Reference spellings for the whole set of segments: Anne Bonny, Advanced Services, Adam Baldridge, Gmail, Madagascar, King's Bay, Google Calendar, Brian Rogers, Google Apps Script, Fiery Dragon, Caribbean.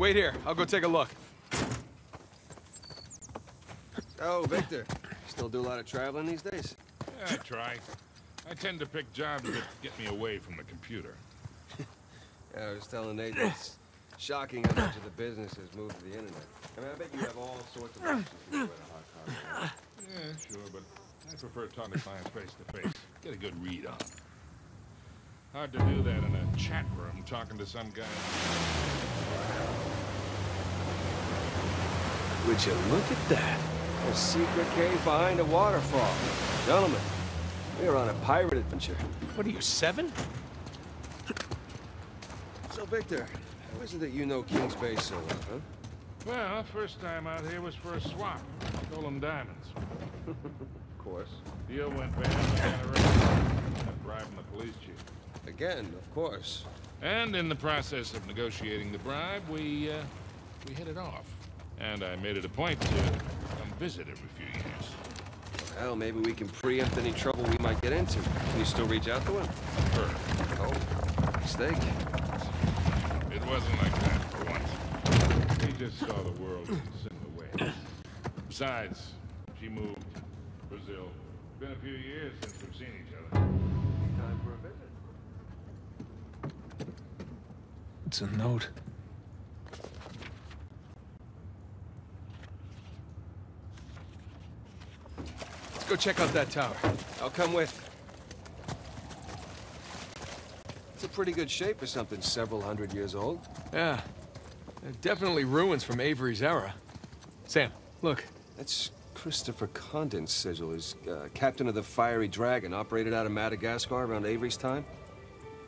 Wait here. I'll go take a look. Oh, Victor. Still do a lot of traveling these days? Yeah, I try. I tend to pick jobs that get me away from the computer. Yeah, I was telling Nate, it's shocking how much of the business has moved to the internet. I mean, I bet you have all sorts of options to do with a hot car. Yeah, sure, but I prefer talking to clients face to face. Get a good read on. Hard to do that in a chat room talking to some guy. Would you look at that? A secret cave behind a waterfall. Gentlemen, we are on a pirate adventure. What are you, 7? So, Victor, how is it that you know King's Bay so well, huh? Well, first time out here was for a swap. Stole them diamonds. Of course. Deal went bad. I bribed the police chief. Again, of course. And in the process of negotiating the bribe, we hit it off. And I made it a point to come visit every few years. Well, maybe we can preempt any trouble we might get into. Can you still reach out to him? Sure. Oh, mistake. It wasn't like that for once. He just saw the world in similar ways. Besides, she moved to Brazil. It's been a few years since we've seen each other. Time for a visit. It's a note. Let's go check out that tower. I'll come with. It's a pretty good shape for something several hundred years old. Yeah. Definitely ruins from Avery's era. Sam. Look, that's Christopher Condon's sigil. He's captain of the Fiery Dragon, operated out of Madagascar around Avery's time.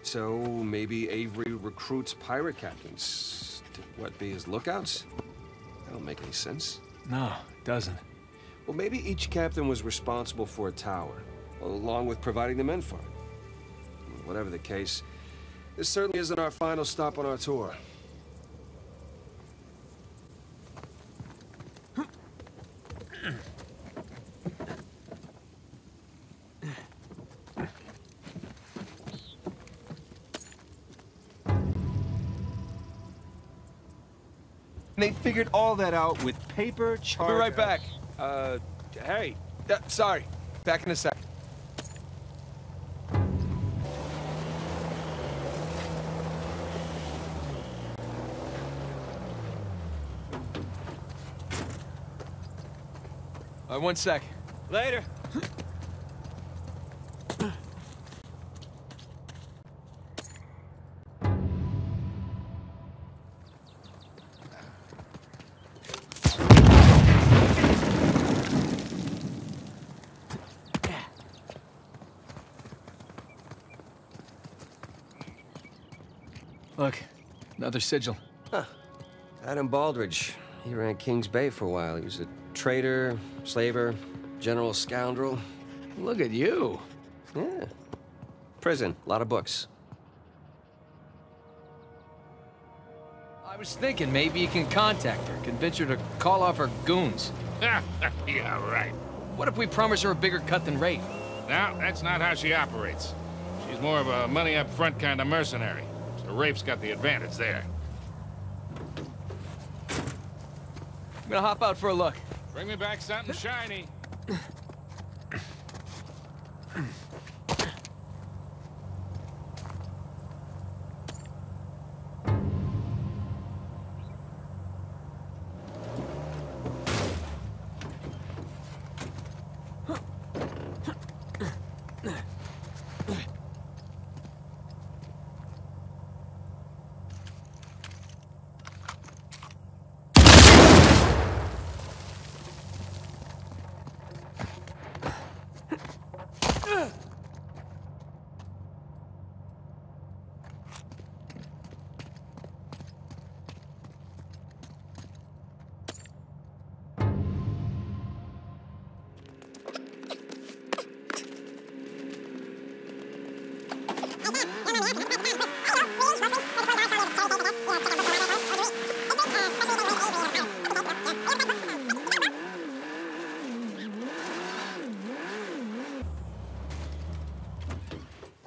So maybe Avery recruits pirate captains to, what, be his lookouts? That don't make any sense. No, it doesn't. Well, maybe each captain was responsible for a tower, along with providing the men for it. Whatever the case, this certainly isn't our final stop on our tour. They figured all that out with paper, charts. We'll be right back. Hey. Sorry. Back in a sec. All right, one sec. Later. Look, another sigil. Huh. Adam Baldridge. He ran King's Bay for a while. He was a traitor, slaver, general scoundrel. Look at you. Yeah. Prison, a lot of books. I was thinking maybe you can contact her, convince her to call off her goons. Yeah, right. What if we promise her a bigger cut than rate? No, that's not how she operates. She's more of a money-up-front kind of mercenary. The Rafe's got the advantage there. I'm gonna hop out for a look. Bring me back something shiny.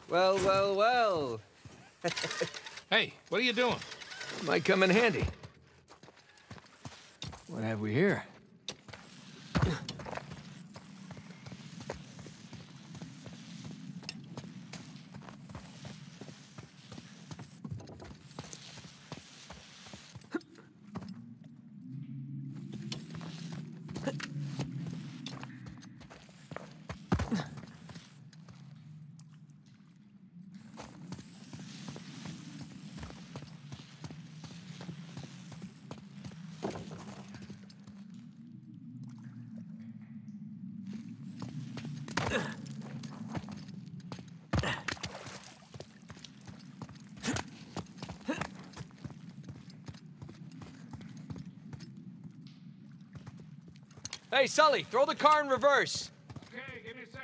Well, well, well. Hey, what are you doing? Might come in handy. What have we here? Hey, Sully, throw the car in reverse. Okay, give me a second.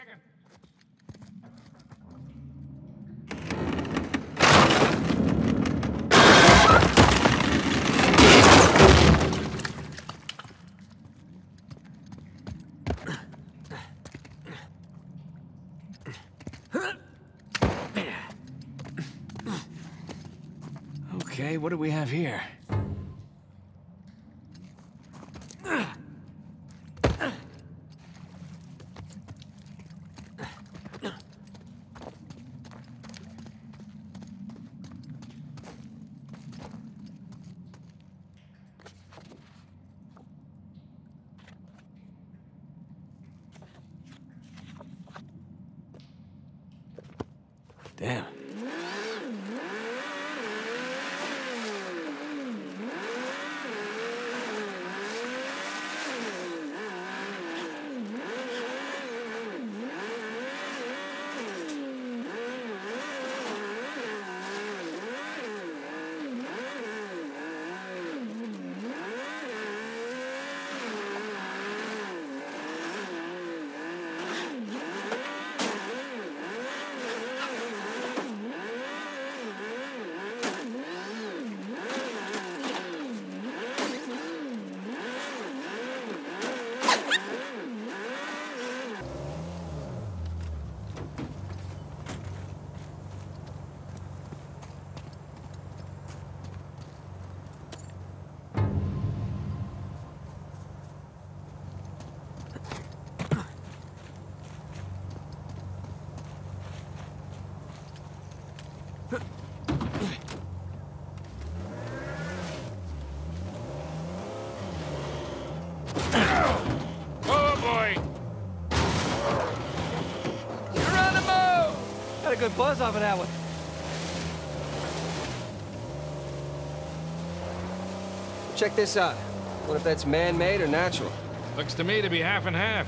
Okay, what do we have here? Damn. Good buzz off of that one. Check this out. What if that's man-made or natural? Looks to me to be half and half.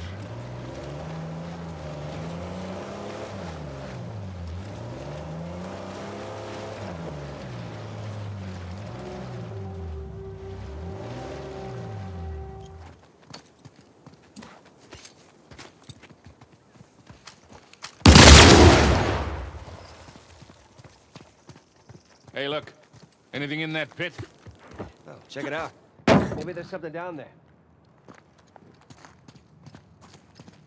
Hey, look. Anything in that pit? Oh, check it out. Maybe there's something down there. Check this out.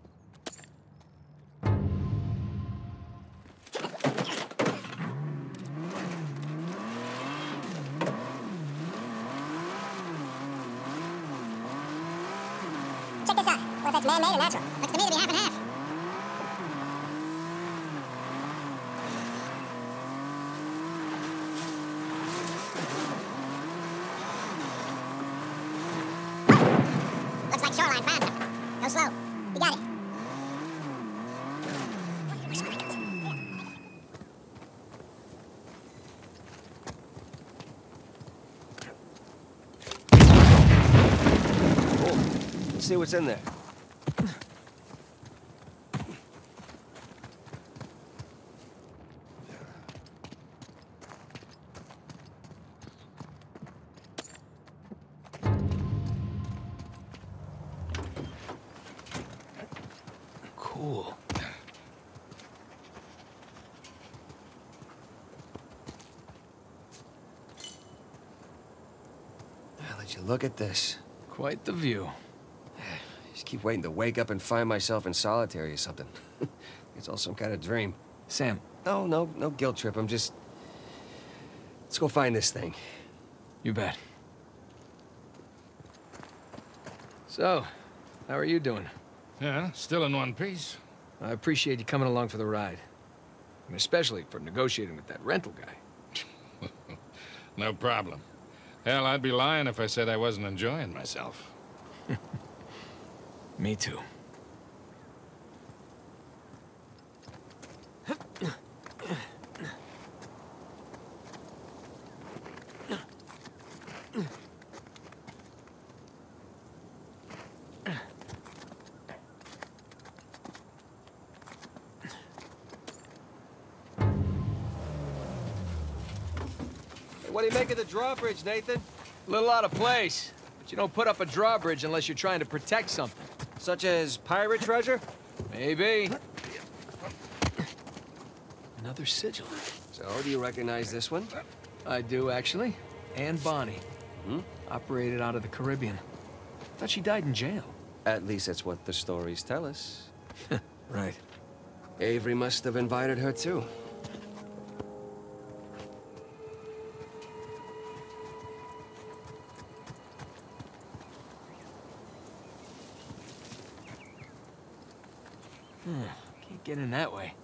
Well, that's man-made or natural. Looks to me to be half and half. Go slow. You got it. Cool. Let's see what's in there. Cool. I'll let you look at this. Quite the view. I just keep waiting to wake up and find myself in solitary or something. It's all some kind of dream. Sam. Oh, no guilt trip. I'm just... Let's go find this thing. You bet. So, how are you doing? Yeah, still in one piece. I appreciate you coming along for the ride. And especially for negotiating with that rental guy. No problem. Hell, I'd be lying if I said I wasn't enjoying myself. Me too. What do you make of the drawbridge, Nathan? A little out of place. But you don't put up a drawbridge unless you're trying to protect something. Such as pirate treasure? Maybe. Another sigil. So, do you recognize this one? I do, actually. Anne Bonny. Hmm? Operated out of the Caribbean. Thought she died in jail. At least that's what the stories tell us. Right. Avery must have invited her, too. Can't get in that way.